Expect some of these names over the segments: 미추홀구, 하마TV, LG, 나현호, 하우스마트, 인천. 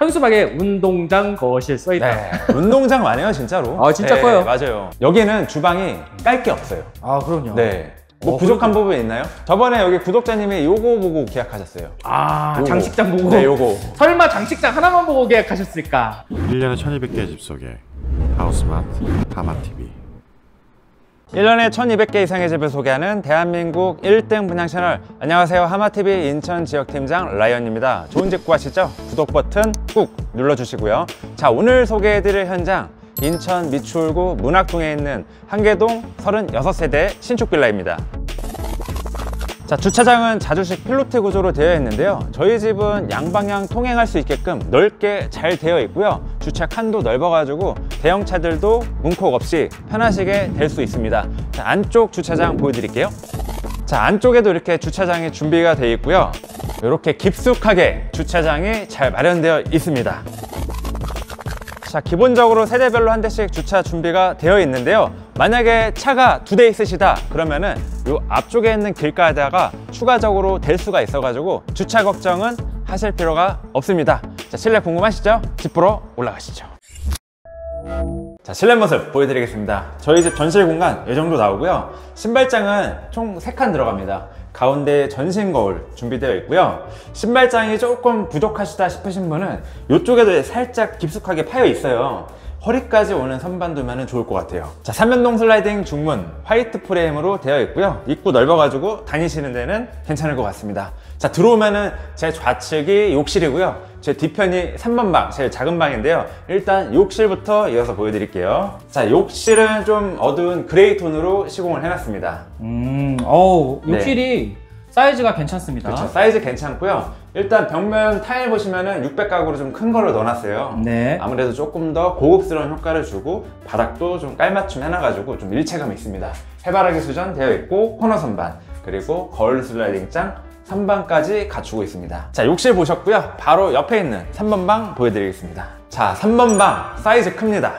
현수막에 운동장 거실 써있다. 네, 운동장 많아요 진짜로. 아 진짜 네, 커요. 맞아요. 여기는 주방이 깔 게 없어요. 아 그럼요. 네. 뭐 부족한 부분 있나요? 저번에 여기 구독자님이 요거 보고 계약하셨어요. 아 요거. 장식장 보고? 네 요거. 설마 장식장 하나만 보고 계약하셨을까? 1년에 1200개의 집 속에 하우스마트 하마TV. 1년에 1200개 이상의 집을 소개하는 대한민국 1등 분양 채널. 안녕하세요, 하마TV 인천 지역팀장 라이언입니다. 좋은 집 구하시죠? 구독 버튼 꾹 눌러주시고요. 자, 오늘 소개해드릴 현장, 인천 미추홀구 문학동에 있는 한개동 36세대 신축 빌라입니다. 자, 주차장은 자주식 필로티 구조로 되어 있는데요. 저희 집은 양방향 통행할 수 있게끔 넓게 잘 되어 있고요. 주차 칸도 넓어가지고 대형차들도 문콕 없이 편하시게 될 수 있습니다. 자, 안쪽 주차장 보여드릴게요. 자, 안쪽에도 이렇게 주차장이 준비가 되어 있고요. 이렇게 깊숙하게 주차장이 잘 마련되어 있습니다. 자, 기본적으로 세대별로 한 대씩 주차 준비가 되어 있는데요. 만약에 차가 2대 있으시다 그러면은 이 앞쪽에 있는 길가에다가 추가적으로 댈 수가 있어가지고 주차 걱정은 하실 필요가 없습니다. 자, 실내 궁금하시죠? 집 보러 올라가시죠. 자, 실내 모습 보여드리겠습니다. 저희 집 전실 공간 이 정도 나오고요. 신발장은 총 3칸 들어갑니다. 가운데 전신 거울 준비되어 있고요. 신발장이 조금 부족하시다 싶으신 분은 이쪽에도 살짝 깊숙하게 파여 있어요. 허리까지 오는 선반 두면 좋을 것 같아요. 자, 3면동 슬라이딩 중문 화이트 프레임으로 되어 있고요. 입구 넓어가지고 다니시는 데는 괜찮을 것 같습니다. 자, 들어오면은 제 좌측이 욕실이고요. 제 뒤편이 3번 방, 제일 작은 방인데요. 일단 욕실부터 이어서 보여드릴게요. 자, 욕실은 좀 어두운 그레이 톤으로 시공을 해놨습니다. 어우, 욕실이 네. 사이즈가 괜찮습니다. 그렇죠, 사이즈 괜찮고요. 일단 벽면 타일 보시면은 600각으로 좀 큰 걸로 넣어놨어요. 네. 아무래도 조금 더 고급스러운 효과를 주고 바닥도 좀 깔맞춤 해놔가지고 좀 일체감이 있습니다. 해바라기 수전 되어 있고 코너 선반 그리고 거울 슬라이딩장 선반까지 갖추고 있습니다. 자, 욕실 보셨고요. 바로 옆에 있는 3번 방 보여드리겠습니다. 자, 3번 방 사이즈 큽니다.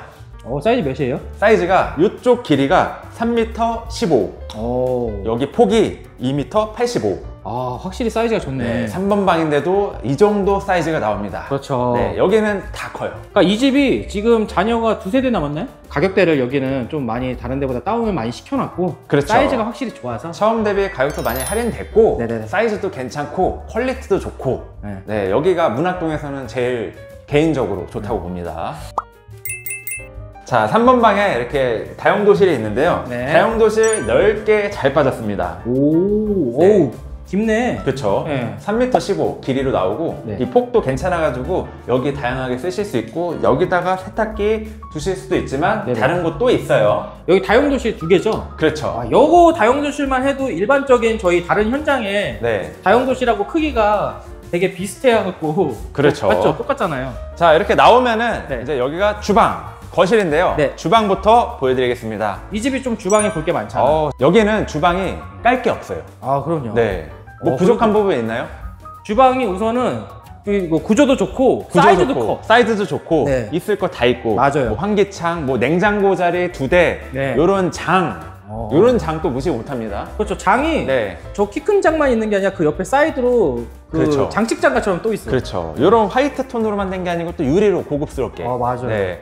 사이즈 몇이에요? 사이즈가 이쪽 길이가 3m 15. 오. 여기 폭이 2m 85. 아, 확실히 사이즈가 좋네. 네, 3번 방인데도 이 정도 사이즈가 나옵니다. 그렇죠. 네, 여기는 다 커요. 그러니까 이 집이 지금 자녀가 2세대 남았나요? 가격대를 여기는 좀 많이 다른 데보다 다운을 많이 시켜놨고. 그렇죠. 사이즈가 확실히 좋아서 처음 대비 가격도 많이 할인됐고. 네네네. 사이즈도 괜찮고 퀄리티도 좋고. 네, 네, 여기가 문학동에서는 제일 개인적으로 좋다고 봅니다. 자, 3번 방에 이렇게 다용도실이 있는데요. 네. 다용도실 넓게 잘 빠졌습니다. 오, 네. 오우, 깊네. 그렇죠. 네. 3m 15 길이로 나오고. 네. 이 폭도 괜찮아가지고 여기 다양하게 쓰실 수 있고 여기다가 세탁기 두실 수도 있지만. 네네. 다른 곳도 있어요. 여기 다용도실 2개죠? 그렇죠. 요거 다용도실만 해도 일반적인 저희 다른 현장에. 네. 다용도실하고 크기가 되게 비슷해갖고. 그렇죠. 맞죠? 똑같잖아요. 자, 이렇게 나오면은. 네. 이제 여기가 주방 거실인데요. 네. 주방부터 보여드리겠습니다. 이 집이 좀 주방에 볼 게 많잖아요. 여기는 주방이 깔 게 없어요. 아 그럼요. 네. 뭐 부족한 부분 있나요? 주방이 우선은 구조도 좋고 사이즈도 커. 사이즈도 좋고. 네. 있을 거 다 있고. 맞아요. 뭐 환기창, 뭐 냉장고 자리 2대. 네. 요런 장. 이런 장도 무시 못합니다. 그렇죠. 장이. 네. 저 키 큰 장만 있는 게 아니라 그 옆에 사이드로 그. 그렇죠. 장식장가처럼 또 있어요. 그렇죠. 이런 화이트 톤으로만 된 게 아니고 또 유리로 고급스럽게. 아 맞아요. 네.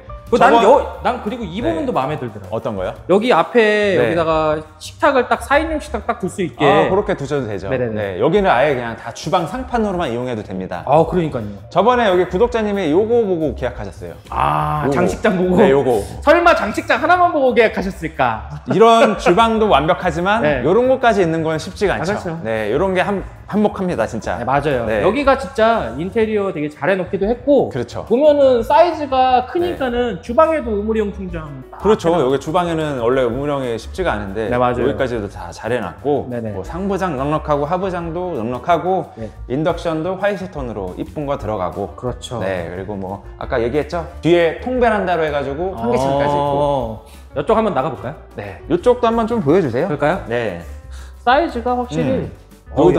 난 그리고 이 부분도. 네. 마음에 들더라고요. 어떤 거요? 여기 앞에. 네. 여기다가 식탁을 딱 4인용 식탁 딱 둘 수 있게. 아, 그렇게 두셔도 되죠. 네네네. 네, 여기는 아예 그냥 다 주방 상판으로만 이용해도 됩니다. 아, 그러니까요. 저번에 여기 구독자님이 요거 보고 계약하셨어요. 아, 요거. 장식장 보고? 네, 요거. 설마 장식장 하나만 보고 계약하셨을까? 이런 주방도 완벽하지만. 네. 요런 것까지 있는 건 쉽지가 않죠. 아, 그렇죠. 네, 요런 게 한몫합니다, 진짜. 네, 맞아요. 네. 여기가 진짜 인테리어 되게 잘 해놓기도 했고. 그렇죠. 보면은 사이즈가 크니까는. 네. 주방에도 우물형 통장. 그렇죠. 여기 주방에는 원래 우물형이 쉽지가 않은데. 네, 맞아요. 여기까지도 다 잘 해놨고. 네네. 뭐 상부장 넉넉하고 하부장도 넉넉하고. 네. 인덕션도 화이트 톤으로 이쁜 거 들어가고. 그렇죠. 네, 그리고 뭐 아까 얘기했죠? 뒤에 통베란다로 해가지고 환기창까지 있고. 이쪽 한번 나가볼까요? 네, 이쪽도 한번 좀 보여주세요. 그럴까요? 네. 사이즈가 확실히.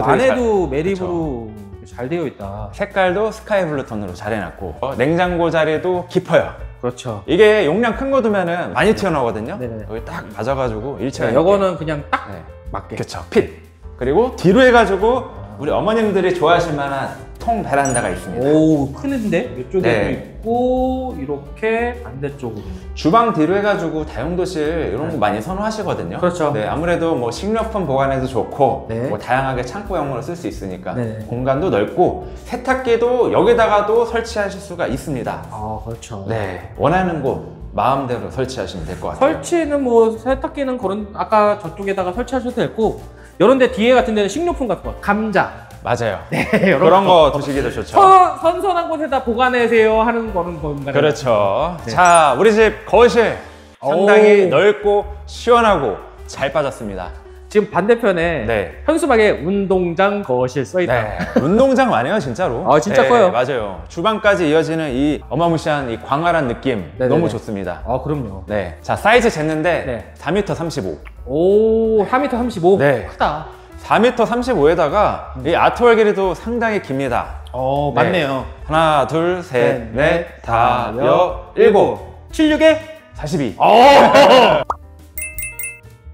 안에도 매립으로 잘 되어 있다. 색깔도 스카이블루 톤으로 잘 해놨고. 냉장고 자리도 깊어요. 그렇죠. 이게 용량 큰 거 두면은 많이 튀어나오거든요. 네네. 여기 딱 맞아가지고 일체가. 네, 이거는 그냥 딱. 네. 맞게. 그렇죠. 핏. 그리고 뒤로 해가지고 우리 어머님들이 좋아하실 만한 통 베란다가 있습니다. 오, 큰데? 이쪽에도 네. 있고 이렇게 반대쪽으로 주방 뒤로 해가지고 다용도실 이런 거 많이 선호하시거든요. 그렇죠. 네, 아무래도 뭐 식료품 보관해도 좋고 네. 뭐 다양하게 창고용으로 쓸 수 있으니까 네. 공간도 넓고 세탁기도 여기다가도 설치하실 수가 있습니다. 아, 그렇죠. 네, 원하는 곳 마음대로 설치하시면 될 것 같아요. 설치는 뭐 세탁기는 그런 아까 저쪽에다가 설치하셔도 되고 이런 데 뒤에 같은 데는 식료품 같은 거 감자 맞아요. 네, 그런 거 두시기도 좋죠. 선선한 곳에다 보관하세요 하는 거는 뭔가요? 그렇죠. 네. 자, 우리 집 거실 상당히 넓고 시원하고 잘 빠졌습니다. 지금 반대편에 네. 현수막에 운동장 거실 써있다. 네. 운동장 많아요 진짜로. 아 진짜 네, 커요. 맞아요. 주방까지 이어지는 이 어마무시한 이 광활한 느낌 네네네. 너무 좋습니다. 아 그럼요. 네. 자 사이즈 쟀는데 네. 4m 35. 오 4m 35. 네. 크다. 4m 35에다가 이 아트월 길이도 상당히 깁니다. 어 네. 맞네요. 하나 둘 셋 넷 다 여 일곱 76에 42.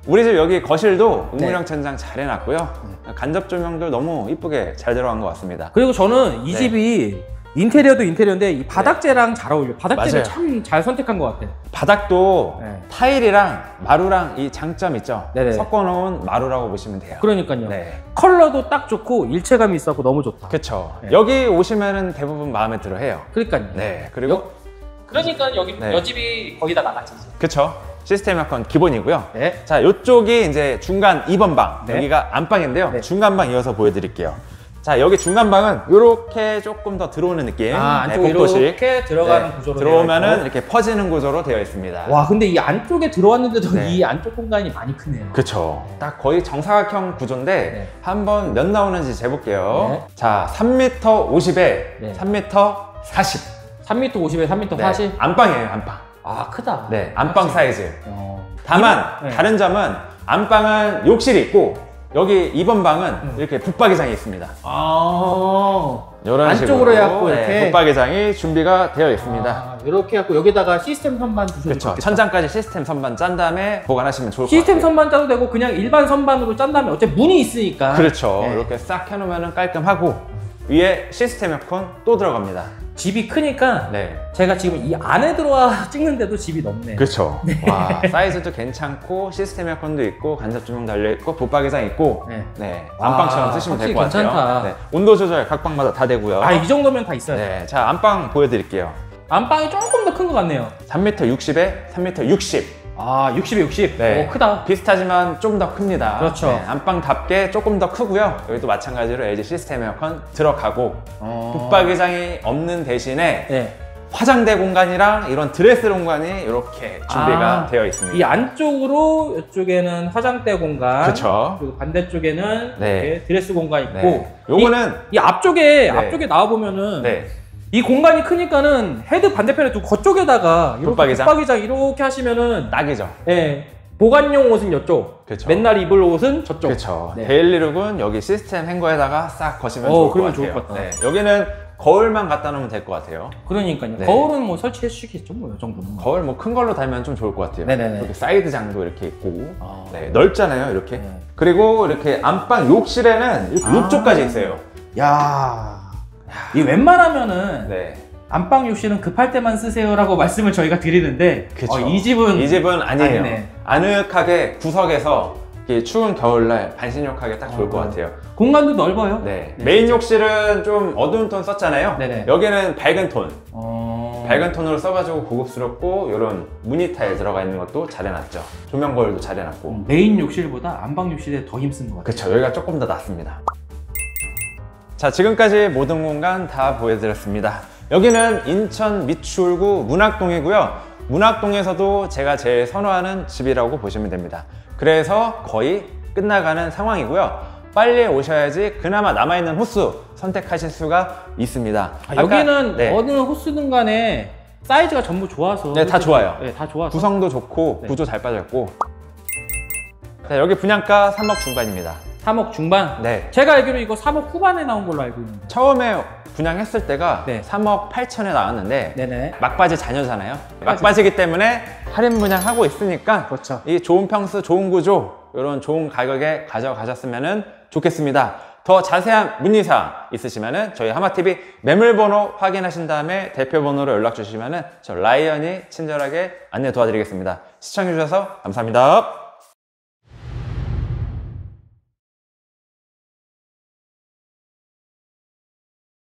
우리 집 여기 거실도 우물형 천장 잘 해놨고요. 간접 조명도 너무 이쁘게 잘 들어간 것 같습니다. 그리고 저는 이 집이 인테리어도 인테리어인데 이 바닥재랑 잘 어울려요. 바닥재를 참 잘 선택한 것 같아요. 바닥도 타일이랑 마루랑 이 장점 있죠? 네네. 섞어놓은 마루라고 보시면 돼요. 그러니까요. 네. 컬러도 딱 좋고 일체감이 있어서 너무 좋다. 그렇죠. 네. 여기 오시면은 대부분 마음에 들어해요. 그러니까요. 네. 그리고 그러니까 여기 네. 여집이 거의 다 나갔죠. 그렇죠. 시스템 에어컨 기본이고요. 네. 자, 이쪽이 이제 중간 2번 방. 네. 여기가 안방인데요. 네. 중간 방 이어서 보여드릴게요. 자, 여기 중간 방은 이렇게 조금 더 들어오는 느낌. 아, 안쪽으로 복도식. 이렇게 들어가는 구조로 들어오면은 이렇게 퍼지는 구조로 되어 있습니다. 와, 근데 이 안쪽에 들어왔는데도 네. 이 안쪽 공간이 많이 크네요. 그쵸. 네. 딱 거의 정사각형 구조인데 네. 한번 몇 나오는지 재볼게요. 네. 자, 3m 50에 네. 3m 40. 3m 50에 3m 40. 네. 안방이에요, 안방. 아 크다. 네, 안방 그렇지. 사이즈. 다만 네. 다른 점은 안방은 욕실이 있고 여기 2번 방은 이렇게 붙박이장이 있습니다. 아 이런 안쪽으로 해갖고 네, 이렇게 붙박이장이 준비가 되어 있습니다. 아, 이렇게 해갖고 여기다가 시스템 선반 두셔도 그렇죠. 좋겠다. 천장까지 시스템 선반 짠 다음에 보관하시면 좋을 것 같아요. 시스템 선반 짜도 되고 그냥 일반 선반으로 짠 다음에 어차피 문이 있으니까. 그렇죠. 네. 이렇게 싹 해놓으면 깔끔하고 위에 시스템 에어컨 또 들어갑니다. 집이 크니까 네. 제가 지금 이 안에 들어와 찍는데도 집이 넓네. 그렇죠. 네. 와, 사이즈도 괜찮고 시스템 에어컨도 있고 간접 조명 달려 있고 붙박이장 있고 네. 네. 안방처럼 쓰시면 될 것 같아요. 네. 온도 조절 각 방마다 다 되고요. 아, 이 정도면 다 있어요. 네. 자, 안방 보여드릴게요. 안방이 조금 더 큰 것 같네요. 3m 60에 3m 60. 아, 60에 60? 네. 오, 크다. 비슷하지만 좀 더 큽니다. 그렇죠. 네, 안방답게 조금 더 크고요. 여기도 마찬가지로 LG 시스템 에어컨 들어가고 붙박이장이 없는 대신에 네. 화장대 공간이랑 이런 드레스 공간이 이렇게 준비가 되어 있습니다. 이 안쪽으로 이쪽에는 화장대 공간 그렇죠. 그리고 반대쪽에는 네. 이렇게 드레스 공간 있고 네. 요거는 이 앞쪽에, 네. 앞쪽에 나와보면은 네. 이 공간이 크니까는 헤드 반대편에 두 거쪽에다가 붙박이장 이렇게 하시면은 딱이죠. 네. 보관용 옷은 이쪽, 그쵸. 맨날 입을 옷은 저쪽. 그렇죠. 네. 데일리룩은 여기 시스템 행거에다가 싹 거시면 좋을 것 같아요. 네. 여기는 거울만 갖다 놓으면 될 것 같아요. 그러니까요. 네. 거울은 뭐 설치해 주시겠죠, 뭐 이 정도는. 거울 뭐 큰 걸로 달면 좀 좋을 것 같아요. 네네네. 이렇게 사이드장도 이렇게 있고, 네. 넓잖아요, 이렇게. 네. 그리고 이렇게 안방 욕실에는 욕조까지 있어요. 야. 이 웬만하면은 네. 안방 욕실은 급할 때만 쓰세요라고 말씀을 저희가 드리는데 이 집은 아니에요. 아니네. 아늑하게 구석에서 추운 겨울날 반신욕하게 딱 좋을 것 같아요. 공간도 넓어요. 네. 네. 메인 욕실은 좀 어두운 톤 썼잖아요. 네네. 여기는 밝은 톤. 밝은 톤으로 써가지고 고급스럽고 이런 무늬 타일 들어가 있는 것도 잘 해놨죠. 조명 거울도 잘 해놨고 메인 욕실보다 안방 욕실에 더 힘쓴 것 같아요. 그쵸. 여기가 조금 더 낫습니다. 자, 지금까지 모든 공간 다 보여드렸습니다. 여기는 인천 미추홀구 문학동이고요. 문학동에서도 제가 제일 선호하는 집이라고 보시면 됩니다. 그래서 거의 끝나가는 상황이고요. 빨리 오셔야지 그나마 남아있는 호수 선택하실 수가 있습니다. 여기는 네. 어느 호수든 간에 사이즈가 전부 좋아서 네, 다 좋아요. 네, 다 좋아서 구성도 좋고 네. 구조 잘 빠졌고 자, 여기 분양가 3억 중반입니다. 3억 중반? 네. 제가 알기로 이거 3억 후반에 나온 걸로 알고 있는데 처음에 분양했을 때가 네. 3억 8천에 나왔는데 네네. 막바지 자녀잖아요. 막바지이기 때문에 할인 분양하고 있으니까 그렇죠. 이 좋은 평수, 좋은 구조 이런 좋은 가격에 가져가셨으면 좋겠습니다. 더 자세한 문의사항 있으시면은 저희 하마TV 매물번호 확인하신 다음에 대표번호로 연락주시면은 저 라이언이 친절하게 안내 도와드리겠습니다. 시청해주셔서 감사합니다.